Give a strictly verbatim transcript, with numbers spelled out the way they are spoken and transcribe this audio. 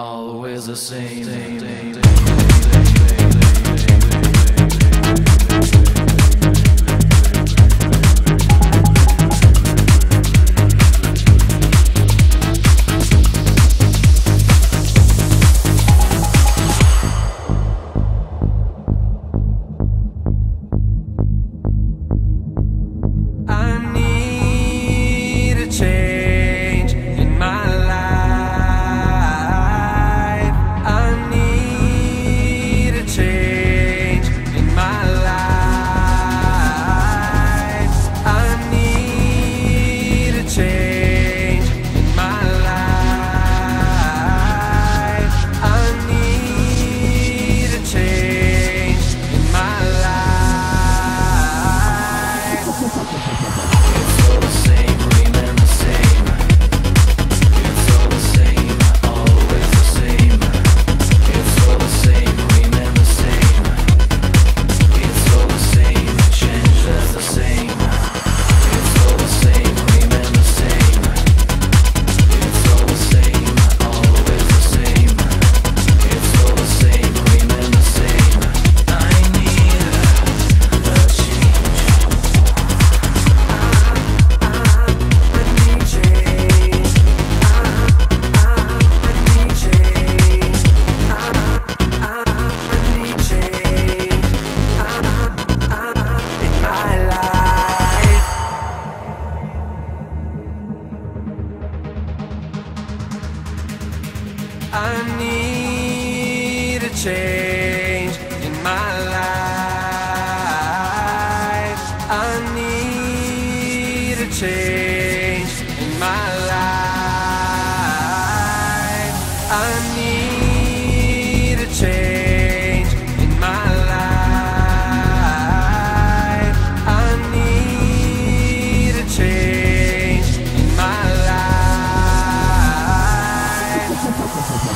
always the same. I need a change. I need a change in my life. I need a change in my life. I need a change in my life. I need a change in my life.